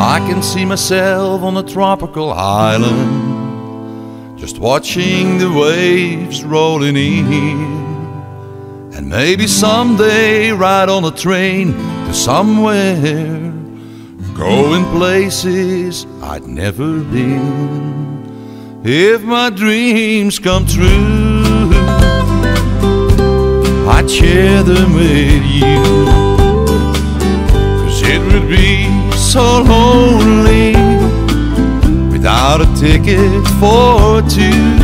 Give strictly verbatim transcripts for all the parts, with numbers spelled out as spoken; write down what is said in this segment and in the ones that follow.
I can see myself on a tropical island, just watching the waves rolling in. And maybe someday ride on a train to somewhere, going places I'd never been. If my dreams come true, I'd share them with you. It would be so lonely without a ticket for two.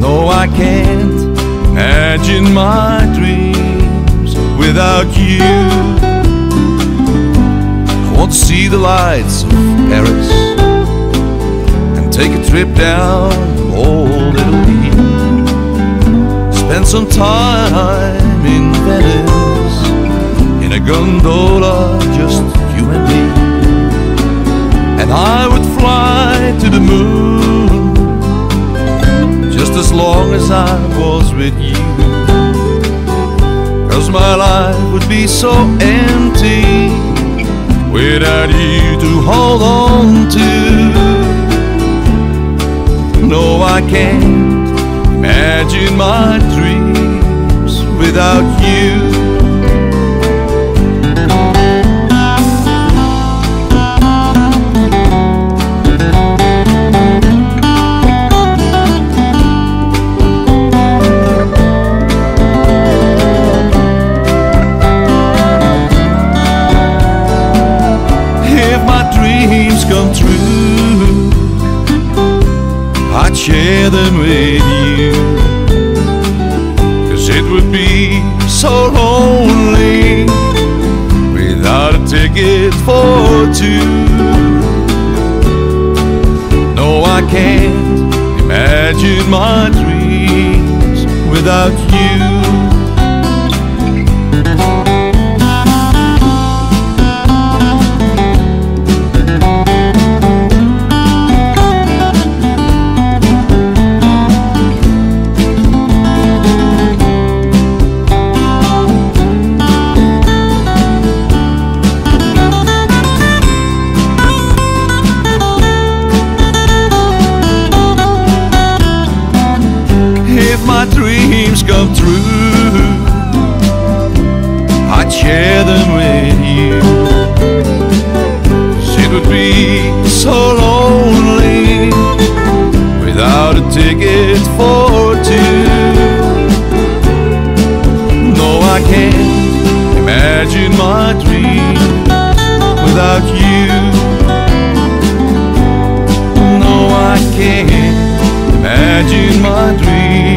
No, I can't imagine my dreams without you. I want to see the lights of Paris and take a trip down old Italy. Spend some time in Venice in a gondola, just you and me. And I would fly to the moon, just as long as I was with you. 'Cause my life would be so empty without you to hold on to. No, I can't imagine my dreams without you. Come true, I'd share them with you. 'Cause it would be so lonely without a ticket for two. No, I can't imagine my dreams without you. My dreams come true, I'd share them with you. 'Cause it would be so lonely without a ticket for two. No, I can't imagine my dreams without you. No, I can't imagine my dreams